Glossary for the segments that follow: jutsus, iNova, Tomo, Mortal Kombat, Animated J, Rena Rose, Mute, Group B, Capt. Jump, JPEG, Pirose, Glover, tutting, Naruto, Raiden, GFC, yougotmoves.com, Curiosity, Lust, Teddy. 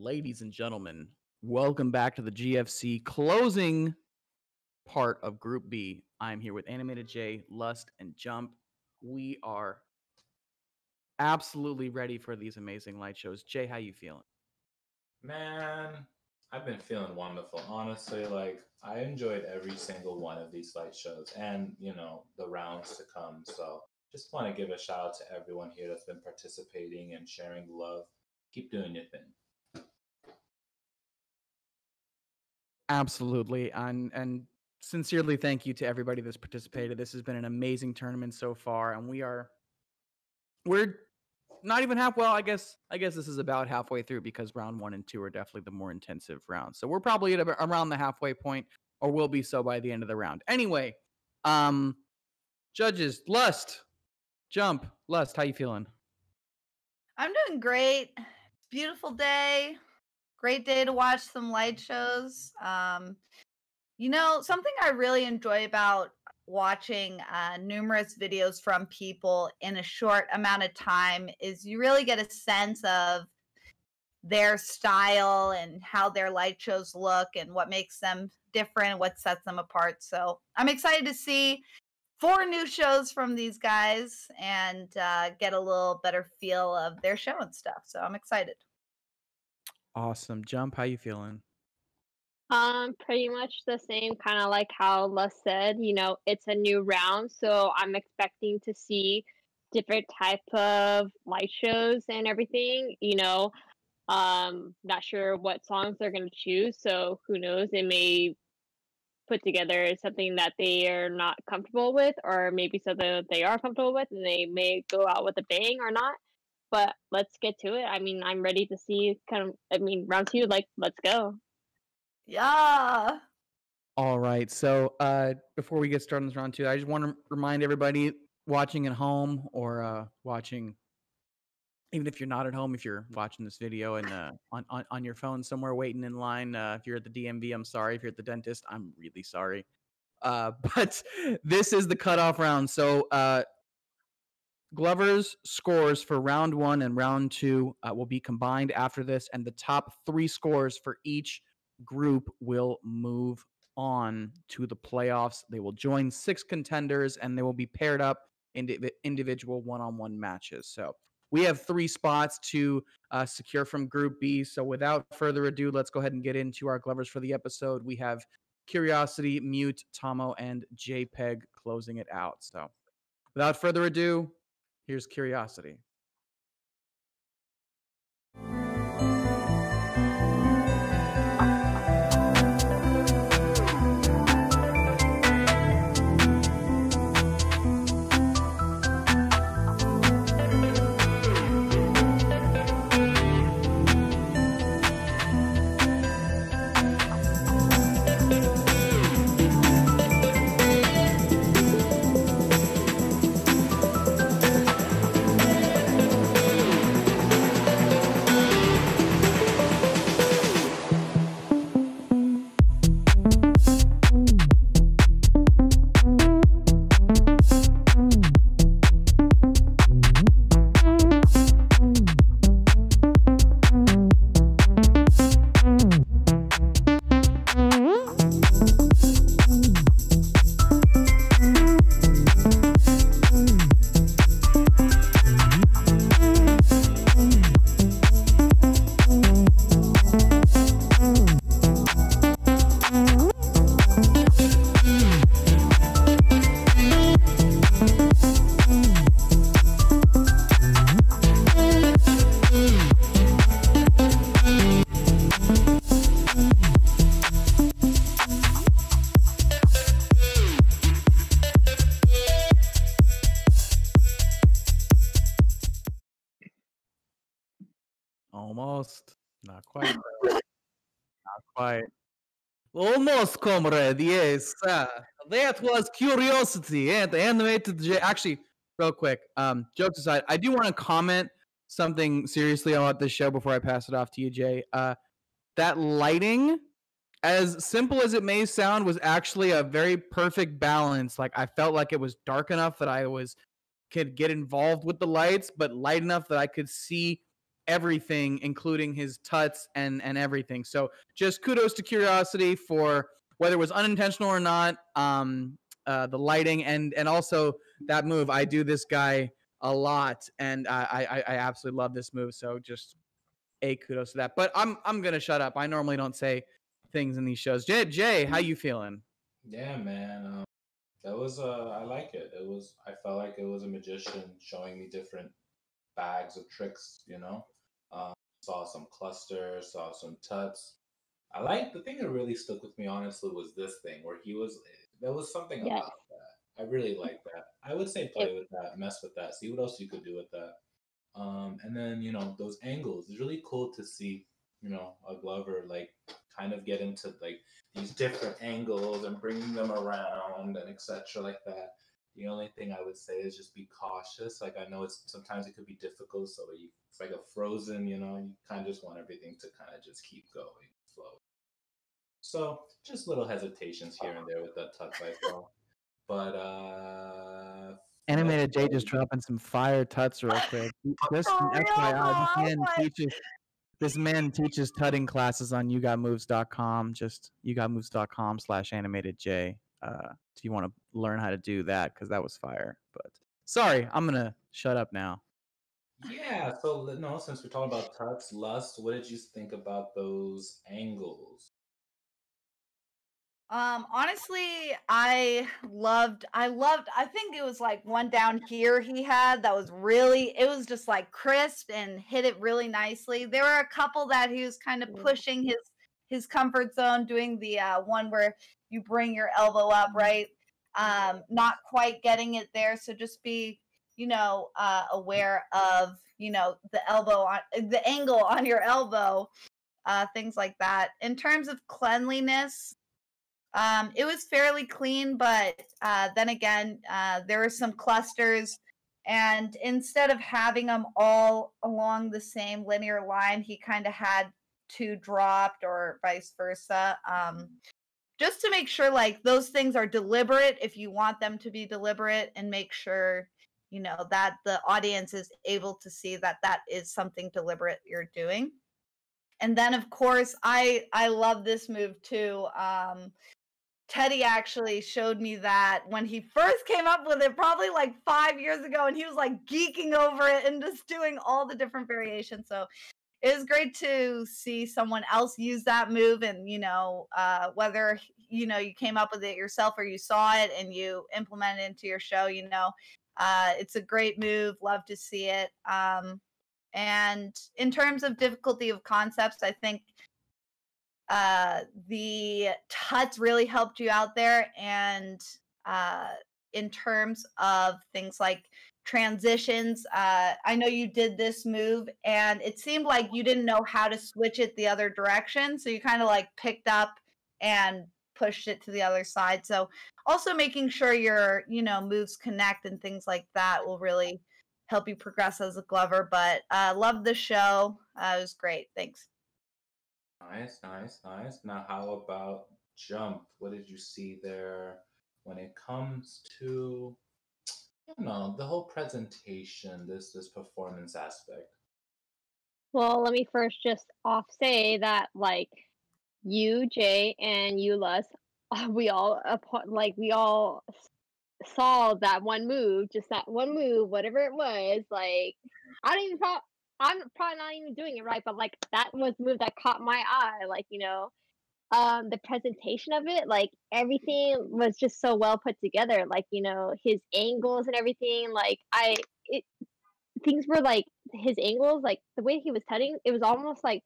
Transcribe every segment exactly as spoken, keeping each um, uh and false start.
Ladies and gentlemen, welcome back to the G F C closing part of Group B. I'm here with Animated J, Lust, and Jump. We are absolutely ready for these amazing light shows. Jay, how you feeling? Man, I've been feeling wonderful. Honestly, like, I enjoyed every single one of these light shows and, you know, the rounds to come. So just want to give a shout out to everyone here that's been participating and sharing love. Keep doing your thing. Absolutely. And, and sincerely, thank you to everybody that's participated. This has been an amazing tournament so far. And we are, we're not even half. Well, I guess, I guess this is about halfway through because round one and two are definitely the more intensive rounds. So we're probably at around the halfway point, or will be so by the end of the round. Anyway, um, judges, Lust, Jump, Lust, how you feeling? I'm doing great. Beautiful day. Great day to watch some light shows. Um, you know, something I really enjoy about watching uh, numerous videos from people in a short amount of time is you really get a sense of their style and how their light shows look and what makes them different, what sets them apart. So I'm excited to see four new shows from these guys and uh, get a little better feel of their show and stuff. So I'm excited. Awesome. Jump, how you feeling? Um, pretty much the same, kind of like how Les said, you know, it's a new round, so I'm expecting to see different type of light shows and everything, you know. Um, not sure what songs they're going to choose, so who knows, they may put together something that they are not comfortable with, or maybe something that they are comfortable with, and they may go out with a bang or not. But let's get to it. I mean, I'm ready to see kind of, I mean, round two, like, let's go. Yeah. All right. So uh, before we get started on this round two, I just want to remind everybody watching at home or uh, watching, even if you're not at home, if you're watching this video and uh, on, on, on your phone somewhere waiting in line, uh, if you're at the D M V, I'm sorry. If you're at the dentist, I'm really sorry. Uh, but this is the cutoff round. So, uh, Glover's scores for round one and round two uh, will be combined after this, and the top three scores for each group will move on to the playoffs. They will join six contenders, and they will be paired up in individual one-on-one matches. So we have three spots to uh, secure from Group B. So without further ado, let's go ahead and get into our Glovers for the episode. We have Curiosity, Mute, Tomo, and JPEG closing it out. So without further ado, here's Curiosity. Almost. Not quite. Not quite. Almost, comrade. Yes. Uh, that was Curiosity and Animated J. Actually, real quick, um, jokes aside, I do want to comment something seriously about this show before I pass it off to you, Jay. Uh, that lighting, as simple as it may sound, was actually a very perfect balance. Like, I felt like it was dark enough that I was could get involved with the lights, but light enough that I could see everything, including his tuts and and everything. So just kudos to Curiosity for, whether it was unintentional or not, um, uh, the lighting and and also that move. I do this guy a lot, and I, I I absolutely love this move. So just a kudos to that. But I'm I'm gonna shut up. I normally don't say things in these shows. Jay, Jay, how you feeling? Yeah, man. Um, that was uh, I like it. It was. I felt like it was a magician showing me different bags of tricks. You know, um, saw some clusters, saw some tuts. I like the thing that really stuck with me, honestly, was this thing where he was. There was something yeah. about that. I really like that. I would say play with that, mess with that, see what else you could do with that. Um, and then you know those angles. It's really cool to see, you know, a Glover like kind of get into like these different angles and bringing them around and et cetera like that. The only thing I would say is just be cautious. Like I know it's sometimes it could be difficult. So you, it's like a Frozen, you know. You kind of just want everything to kind of just keep going. So just little hesitations here and there with that tuts I saw. But uh Animated J just dropping some fire tuts real quick. This F Y I, this man teaches this man teaches tutting classes on you got moves dot com, just you got moves dot com slash animated J. Uh if you want to learn how to do that, because that was fire. But sorry, I'm gonna shut up now. Yeah, so no, since we're talking about tuts, Lust, what did you think about those angles? Um, honestly, I loved, I loved, I think it was like one down here he had that was really, it was just like crisp and hit it really nicely. There were a couple that he was kind of pushing his, his comfort zone, doing the uh, one where you bring your elbow up, right? Um, not quite getting it there. So just be, you know, uh, aware of, you know, the elbow on, the angle on your elbow, uh, things like that. In terms of cleanliness, Um, it was fairly clean, but uh, then again, uh, there were some clusters, and instead of having them all along the same linear line, he kind of had two dropped or vice versa. Um, just to make sure, like, those things are deliberate if you want them to be deliberate, and make sure, you know, that the audience is able to see that that is something deliberate you're doing. And then, of course, I, I love this move, too. Um, Teddy actually showed me that when he first came up with it, probably like five years ago, and he was like geeking over it and just doing all the different variations. So it was great to see someone else use that move. And, you know, uh, whether, you know, you came up with it yourself or you saw it and you implemented it into your show, you know, uh, it's a great move. Love to see it. Um, And in terms of difficulty of concepts, I think uh, the tuts really helped you out there. And uh, in terms of things like transitions, uh, I know you did this move, and it seemed like you didn't know how to switch it the other direction. So you kind of like picked up and pushed it to the other side. So also making sure your, you know, moves connect and things like that will really help you progress as a Glover, but uh, love the show. Uh, it was great. Thanks. Nice, nice, nice. Now, how about jump? What did you see there when it comes to, you know, the whole presentation, this this performance aspect? Well, let me first just off say that, like, you, Jay, and you, Luz, we all like we all. saw that one move, just that one move, whatever it was. Like, I don't even pro- I'm probably not even doing it right, but like that was the move that caught my eye. Like, you know, um, the presentation of it, like everything was just so well put together. Like, you know, his angles and everything. Like, I, it, things were like his angles, like the way he was cutting, it was almost like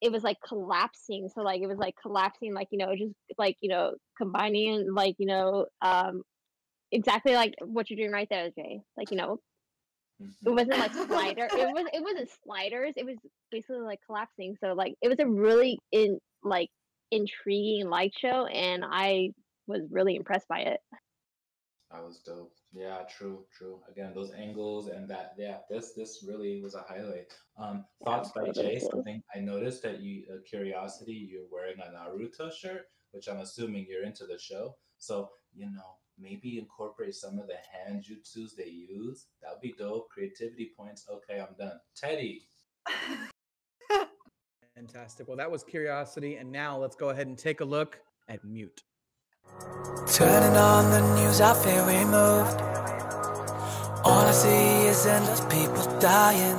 it was like collapsing. So like it was like collapsing, like, you know, just like, you know, combining, like, you know, um. Exactly like what you're doing right there, Jay. Like, you know, it wasn't like slider. It was it wasn't sliders. It was basically like collapsing. So like it was a really in like intriguing light show, and I was really impressed by it. That was dope. Yeah, true, true. Again, those angles and that. Yeah, this this really was a highlight. Um, thoughts by Jay. Something I noticed that you, uh, Curiosity, you're wearing a Naruto shirt, which I'm assuming you're into the show. So you know. Maybe incorporate some of the hand jutsus they use. That would be dope. Creativity points. Okay, I'm done. Teddy, Fantastic. Well, that was Curiosity, and now let's go ahead and take a look at Mute. Turning on the news, I feel removed. All I see is endless people dying,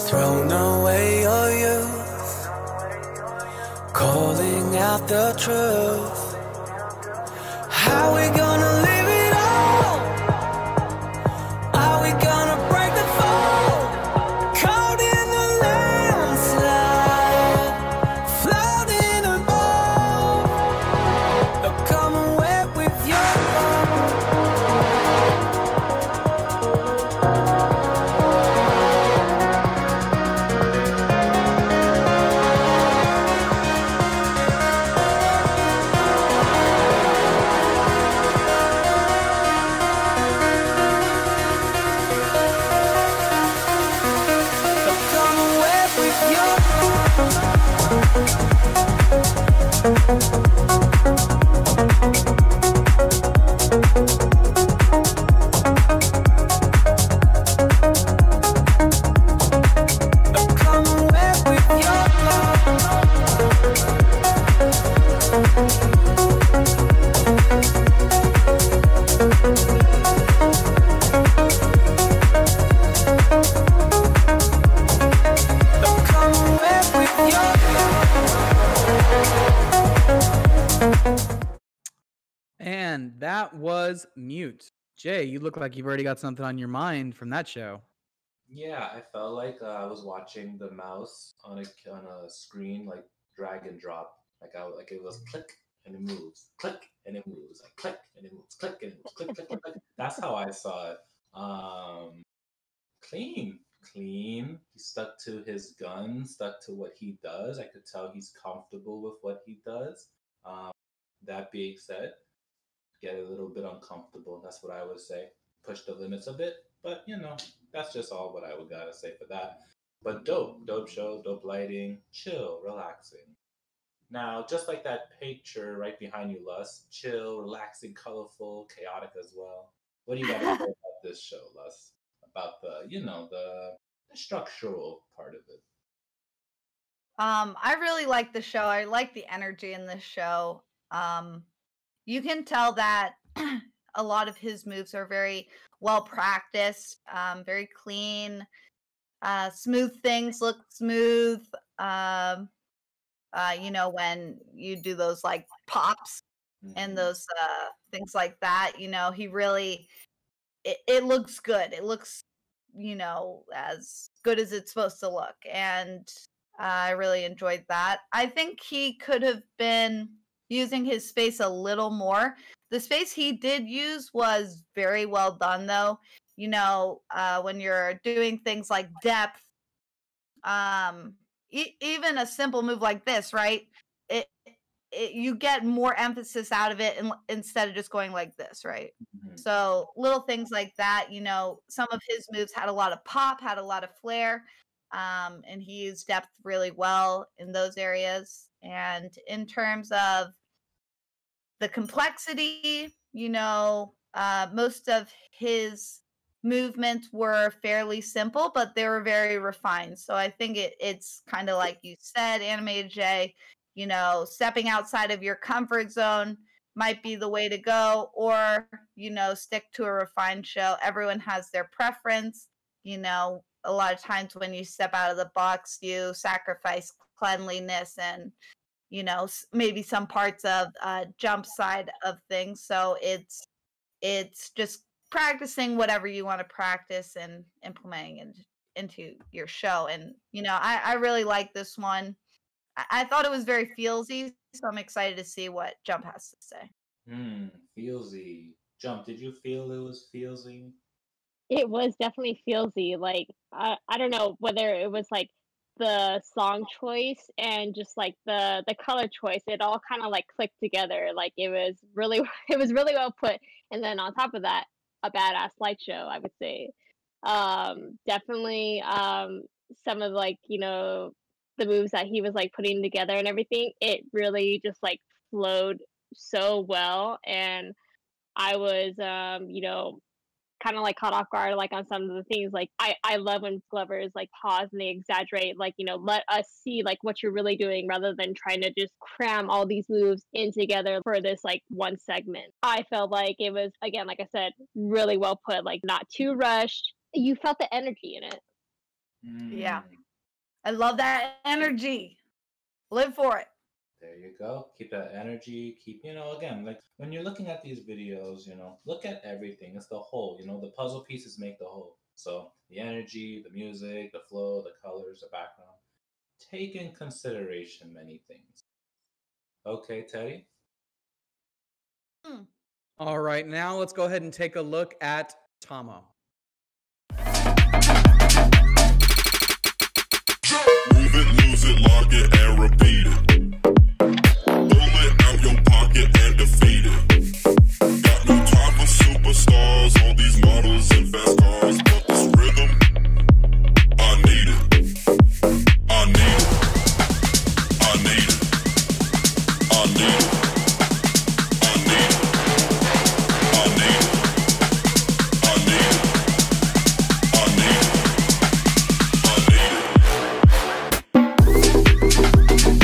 thrown away your youth, calling out the truth. How we gonna live? And that was Mute. Jay, you look like you've already got something on your mind from that show. Yeah, I felt like uh, I was watching the mouse on a on a screen, like drag and drop, like I like it was click and it moves, click and it moves, like click and it moves, click and it moves, click, click, click, click. That's how I saw it. Um, clean, clean. He stuck to his gun, stuck to what he does. I could tell he's comfortable with what he does. Um, that being said, get a little bit uncomfortable. That's what I would say. Push the limits a bit, but you know, that's just all what I would gotta say for that. But dope, dope show, dope lighting, chill, relaxing. Now, just like that picture right behind you, Lust, chill, relaxing, colorful, chaotic as well. What do you gotta say about this show, Lust? About the, you know, the, the structural part of it. Um, I really like the show. I like the energy in this show. Um, You can tell that a lot of his moves are very well practiced, um, very clean, uh, smooth things look smooth. Um, uh, you know, when you do those like pops and those uh, things like that, you know, he really, it, it looks good. It looks, you know, as good as it's supposed to look. And uh, I really enjoyed that. I think he could have been using his space a little more. The space he did use was very well done, though. You know, uh, when you're doing things like depth, um, e even a simple move like this, right? It, it you get more emphasis out of it in, instead of just going like this, right? Mm-hmm. So little things like that. You know, some of his moves had a lot of pop, had a lot of flair, um, and he used depth really well in those areas. And in terms of the complexity, you know, uh, most of his movements were fairly simple, but they were very refined. So I think it, it's kind of like you said, Animated J, you know, stepping outside of your comfort zone might be the way to go, or, you know, stick to a refined show. Everyone has their preference. You know, a lot of times when you step out of the box, you sacrifice cleanliness and, you know, maybe some parts of uh jump side of things. So it's it's just practicing whatever you want to practice and implementing it into your show. And, you know, I, I really like this one. I, I thought it was very feelsy, so I'm excited to see what Jump has to say. Hmm, feelsy. Jump, did you feel it was feelsy? It was definitely feelsy. Like, I, I don't know whether it was like the song choice and just like the the color choice, it all kind of like clicked together. Like it was really it was really well put. And then on top of that, a badass slideshow, I would say. Um definitely um some of like, you know, the moves that he was like putting together and everything, it really just like flowed so well. And I was um you know kind of like caught off guard, like on some of the things. Like I, I love when Glovers like pause and they exaggerate, like, you know, let us see like what you're really doing rather than trying to just cram all these moves in together for this like one segment. I felt like it was, again, like I said, really well put, like not too rushed. You felt the energy in it. Mm. Yeah. I love that energy. Live for it. There you go. Keep that energy. Keep, you know, again, like when you're looking at these videos, you know, look at everything. It's the whole, you know, the puzzle pieces make the whole. So the energy, the music, the flow, the colors, the background. Take in consideration many things. Okay, Teddy? Hmm. All right, now let's go ahead and take a look at Tomo. Move it, lose it, lock it, and repeat it. Out your pocket and defeat it. Got no time for superstars, all these models and fast cars, but this rhythm, I need it. I need it. I need it. I need it. I need it. I need it. I need it. I need it. I need it.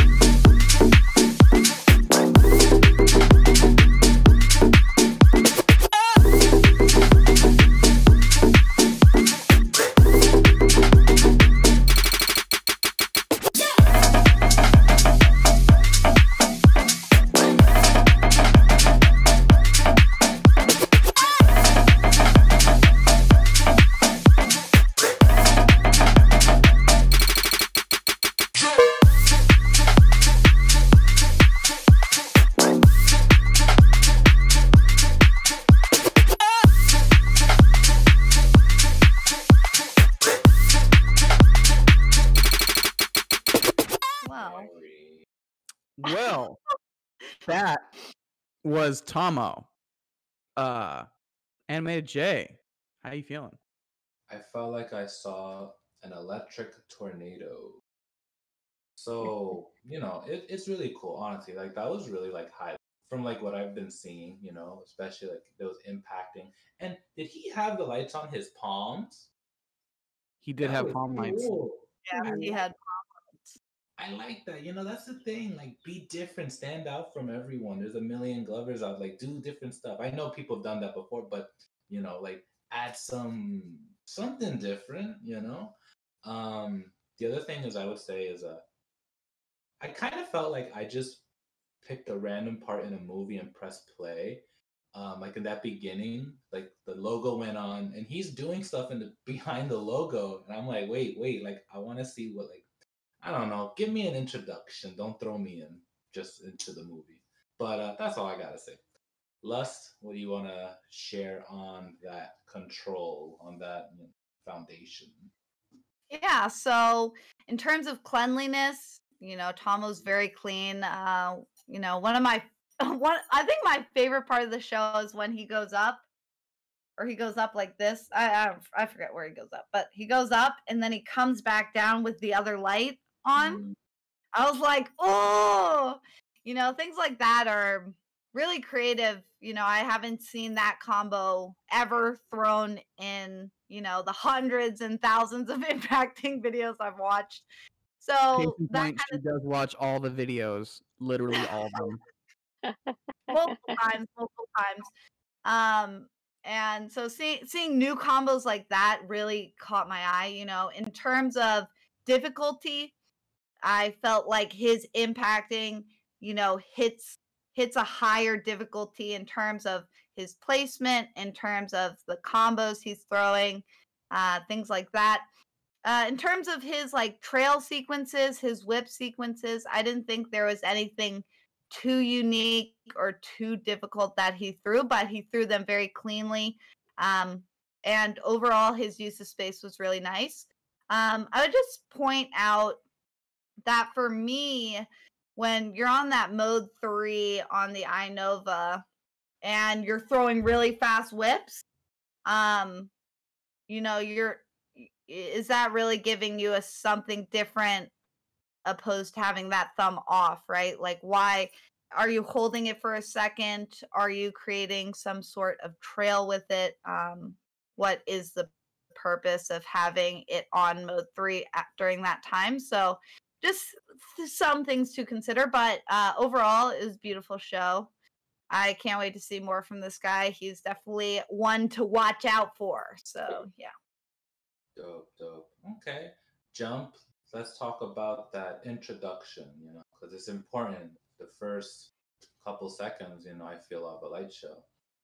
Well, that was Tomo. Uh, Animated J, how you feeling? I felt like I saw an electric tornado. So, you know, it, it's really cool, honestly. Like, that was really, like, high from, like, what I've been seeing, you know, especially, like, those impacting. And did he have the lights on his palms? He did that have palm cool. lights. Yeah, he had palm I like that. You know, that's the thing. Like, be different. Stand out from everyone. There's a million Glovers out. Like, do different stuff. I know people have done that before, but, you know, like, add some something different, you know? Um, the other thing is I would say is uh, I kind of felt like I just picked a random part in a movie and pressed play. Um, like, in that beginning, like, the logo went on, and he's doing stuff in the behind the logo. And I'm like, wait, wait. Like, I want to see what, like, I don't know. Give me an introduction. Don't throw me in just into the movie. But uh, that's all I got to say. Lust, what do you want to share on that control, on that, you know, foundation? Yeah, so in terms of cleanliness, you know, Tomo's very clean. Uh, you know, one of my, one, I think my favorite part of the show is when he goes up. Or he goes up like this. I, I, I forget where he goes up. But he goes up and then he comes back down with the other light on. Mm. I was like, oh, you know, things like that are really creative. You know, I haven't seen that combo ever thrown in, you know, the hundreds and thousands of impacting videos I've watched. So that kind of- she does watch all the videos, literally all of them. multiple times, multiple times. Um, and so seeing seeing new combos like that really caught my eye, you know. In terms of difficulty, I felt like his impacting, you know, hits hits a higher difficulty in terms of his placement, in terms of the combos he's throwing, uh, things like that. Uh, in terms of his, like, trail sequences, his whip sequences, I didn't think there was anything too unique or too difficult that he threw, but he threw them very cleanly. Um, and overall, his use of space was really nice. Um, I would just point out that for me, when you're on that mode three on the iNova and you're throwing really fast whips, um, you know, you're, is that really giving you a something different opposed to having that thumb off, right? Like, why are you holding it for a second? Are you creating some sort of trail with it? Um, what is the purpose of having it on mode three at, during that time. So just some things to consider, but uh, overall it was a beautiful show. I can't wait to see more from this guy. He's definitely one to watch out for. So yeah. Dope, dope. Okay. Jump. Let's talk about that introduction, you know, because it's important. The first couple seconds, you know, I feel of a light show.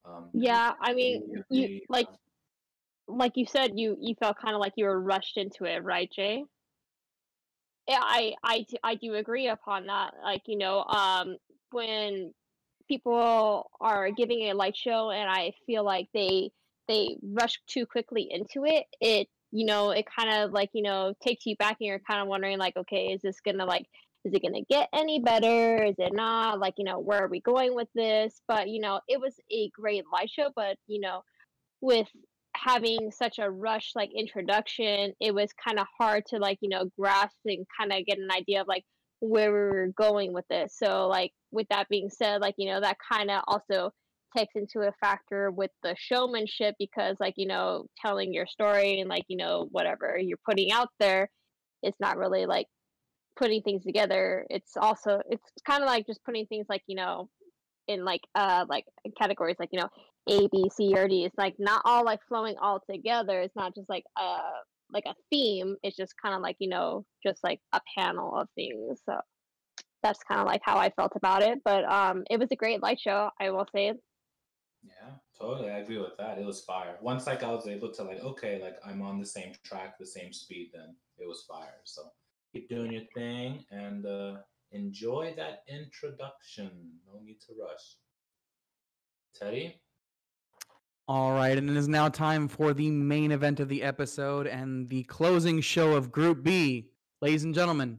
Um, yeah, I mean, you, like, like you said, you you felt kind of like you were rushed into it, right, Jay? Yeah, I I I do agree upon that. Like, you know, um, when people are giving a light show, and I feel like they they rush too quickly into it. It you know, it kind of like, you know, takes you back, and you're kind of wondering like, okay, is this gonna like, is it gonna get any better? Is it not? Like, you know, where are we going with this? But you know, it was a great light show. But you know, with having such a rush like introduction, it was kind of hard to like, you know, grasp and kind of get an idea of like where we were going with this. So like, with that being said, like, you know, that kind of also takes into a factor with the showmanship, because like, you know, telling your story and like, you know, whatever you're putting out there, it's not really like putting things together. It's also, it's kind of like just putting things like, you know, in like uh like categories like, you know, A, B, C, or D. It's like not all like flowing all together. It's not just like uh like a theme. It's just kind of like, you know, just like a panel of things. So that's kind of like how I felt about it. But um, it was a great light show, I will say. Yeah, totally. I agree with that. It was fire. Once like I was able to like, okay, like I'm on the same track, the same speed, then it was fire. So keep doing your thing and uh, enjoy that introduction. No need to rush. Teddy? All right, and it is now time for the main event of the episode and the closing show of Group B. Ladies and gentlemen,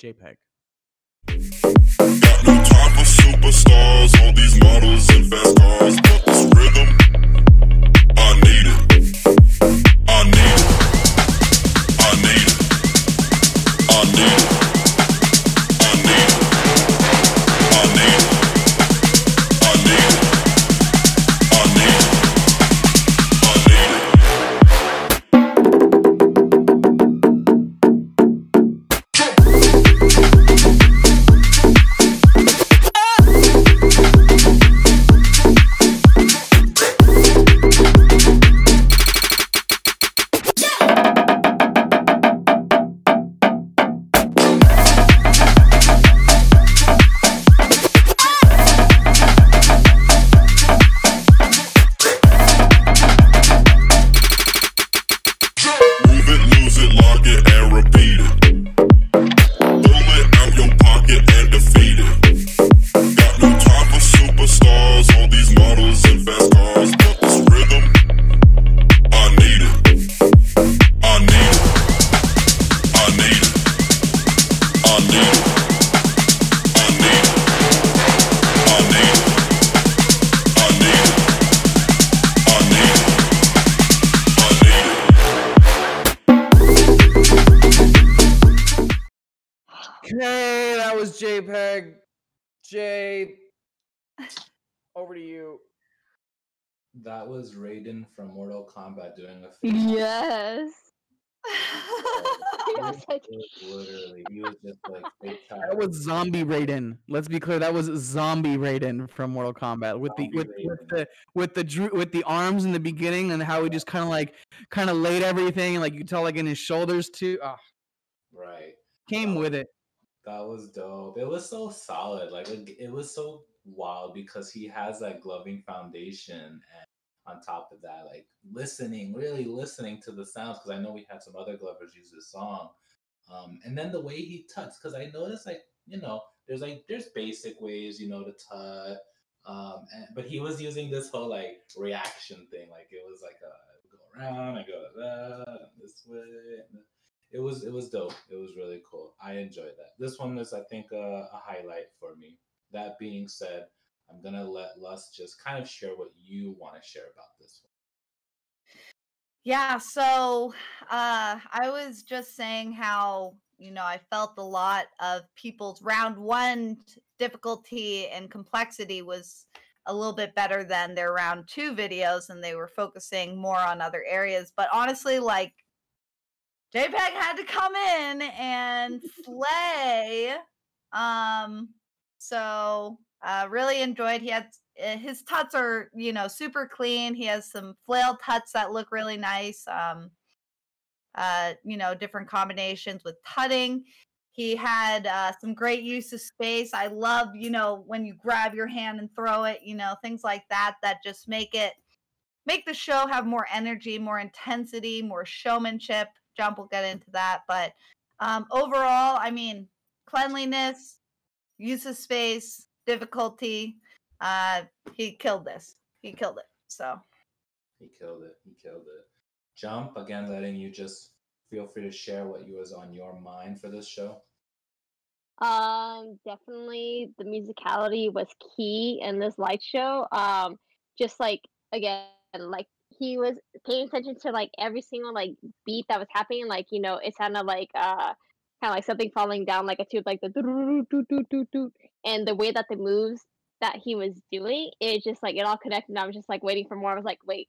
JPEG. Got no time for superstars, all these models and fast cars, but this rhythm, I need it, I need it, I need it, I need it, I need it, I need it, I need it, I need it, I need it. JPEG, Jay, over to you. That was Raiden from Mortal Kombat doing a thing. Yes. He was like, literally, he was just like. That was zombie Raiden. Let's be clear. That was zombie Raiden from Mortal Kombat with the with, with the with the with the arms in the beginning and how he just kind of like kind of laid everything and like you could tell like in his shoulders too. Oh. Right. Came um, with it. That was dope. It was so solid. Like, it, it was so wild because he has that gloving foundation. And on top of that, like, listening, really listening to the sounds. Because I know we had some other glovers use this song. Um, and then the way he tuts. Because I noticed, like, you know, there's, like, there's basic ways, you know, to tut. Um, and, but he was using this whole, like, reaction thing. Like, it was, like, a go around, I go da, and this way, and It was it was dope. It was really cool. I enjoyed that. This one is, I think, uh, a highlight for me. That being said, I'm going to let Lust just kind of share what you want to share about this one. Yeah, so uh, I was just saying how, you know, I felt a lot of people's round one difficulty and complexity was a little bit better than their round two videos, and they were focusing more on other areas. But honestly, like, JPEG had to come in and slay. Um, so uh, really enjoyed. He had his tuts are, you know, super clean. He has some flail tuts that look really nice. Um, uh, you know, different combinations with tutting. He had uh, some great use of space. I love, you know, when you grab your hand and throw it, you know, things like that, that just make it, make the show have more energy, more intensity, more showmanship. Jump will get into that. But um, overall, I mean, cleanliness, use of space, difficulty. Uh, he killed this. He killed it. So. He killed it. He killed it. Jump, again, letting you just... feel free to share what was on your mind for this show. Um, definitely the musicality was key in this light show. Um, just like, again, like he was paying attention to like every single like beat that was happening. Like, you know, it sounded like uh kind of like something falling down like a tube, like the doo doo doo doo doo, and the way that the moves that he was doing, it just like it all connected. And I was just like waiting for more. I was like, wait,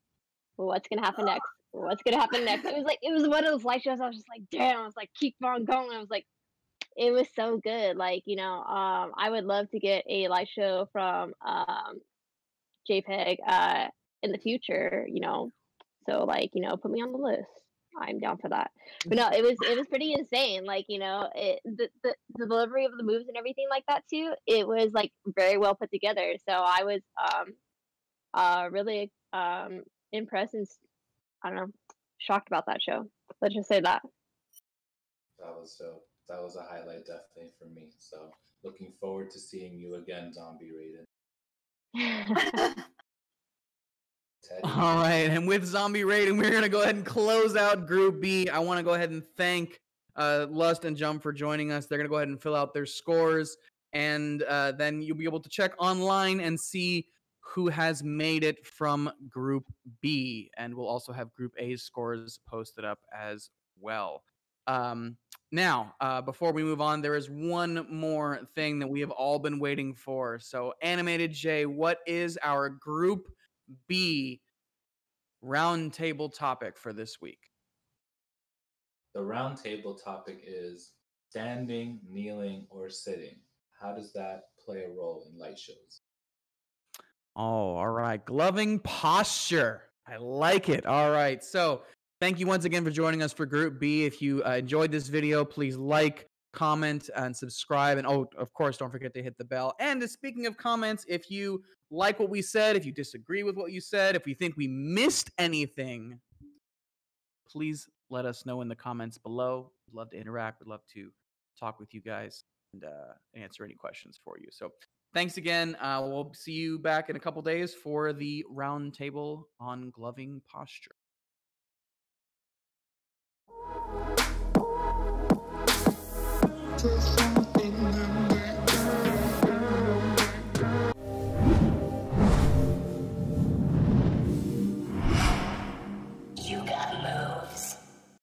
what's gonna happen next? What's gonna happen next? It was like it was one of those light shows. I was just like, damn. I was like, keep on going. I was like, it was so good. Like, you know, um, I would love to get a light show from um, JPEG uh, in the future. You know, so like, you know, put me on the list. I'm down for that. But no, it was it was pretty insane. Like, you know, it, the, the the delivery of the moves and everything like that too. It was like very well put together. So I was um, uh, really um, impressed and. I don't know, shocked about that show. Let's just say that. That was dope. That was a highlight definitely for me. So looking forward to seeing you again, Zombie Raiden. All right, and with Zombie Raiden, we're going to go ahead and close out Group B. I want to go ahead and thank uh, Lust and Jump for joining us. They're going to go ahead and fill out their scores, and uh, then you'll be able to check online and see who has made it from Group B, and we'll also have Group A's scores posted up as well. Um, now, uh, before we move on, there is one more thing that we have all been waiting for. So, Animated J, what is our Group B roundtable topic for this week? The roundtable topic is standing, kneeling, or sitting. How does that play a role in light shows? Oh, all right. Gloving posture. I like it. All right. So thank you once again for joining us for Group B. If you uh, enjoyed this video, please like, comment, and subscribe. And, oh, of course, don't forget to hit the bell. And speaking of comments, if you like what we said, if you disagree with what you said, if you think we missed anything, please let us know in the comments below. We'd love to interact. We'd love to talk with you guys and uh, answer any questions for you. So. Thanks again. Uh, we'll see you back in a couple days for the roundtable on gloving posture. Just